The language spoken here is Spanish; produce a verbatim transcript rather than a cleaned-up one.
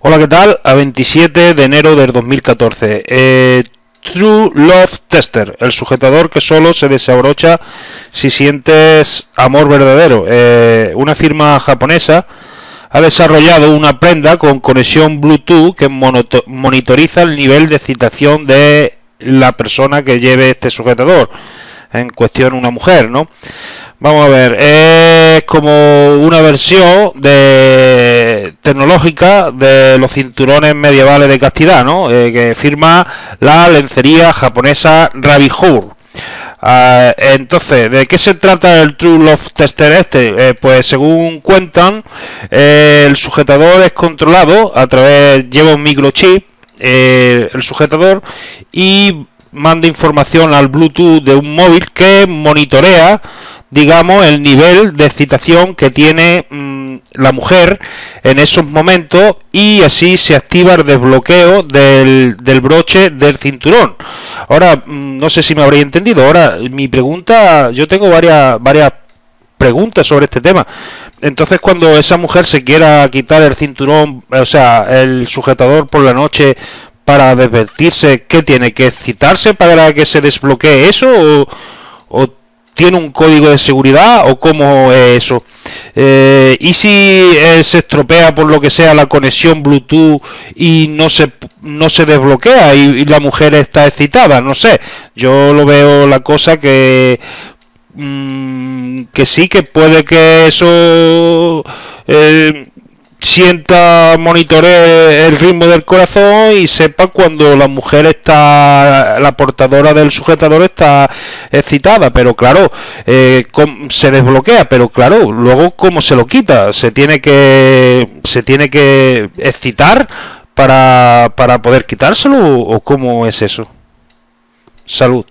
Hola, ¿qué tal? A veintisiete de enero del dos mil catorce. Eh, True Love Tester, el sujetador que solo se desabrocha si sientes amor verdadero. Eh, una firma japonesa ha desarrollado una prenda con conexión Bluetooth que monitoriza el nivel de excitación de la persona que lleve este sujetador. En cuestión, una mujer, ¿no? Vamos a ver, es como una versión de tecnológica de los cinturones medievales de castidad, ¿no? Eh, que firma la lencería japonesa Ravihour. Ah, entonces, ¿de qué se trata el True Love Tester este? Eh, pues según cuentan, eh, el sujetador es controlado a través, lleva un microchip, eh, el sujetador, y manda información al Bluetooth de un móvil que monitorea, digamos, el nivel de excitación que tiene mmm, la mujer en esos momentos, y así se activa el desbloqueo del, del broche del cinturón. Ahora, mmm, no sé si me habréis entendido. Ahora, mi pregunta, yo tengo varias, varias preguntas sobre este tema. Entonces, cuando esa mujer se quiera quitar el cinturón, o sea, el sujetador por la noche, para desvestirse, ¿qué tiene? ¿Que excitarse para que se desbloquee eso? ¿O, o tiene un código de seguridad? ¿O cómo es eso? Eh, ¿Y si eh, se estropea por lo que sea la conexión Bluetooth y no se, no se desbloquea y, y la mujer está excitada? No sé, yo lo veo la cosa que... Mmm, que sí, que puede que eso... Eh, sienta, monitoree el ritmo del corazón y sepa cuando la mujer está, la portadora del sujetador está excitada, pero claro, eh, se desbloquea, pero claro, luego ¿cómo se lo quita? Se tiene que, se tiene que excitar para, para poder quitárselo, o, o ¿cómo es eso? Salud.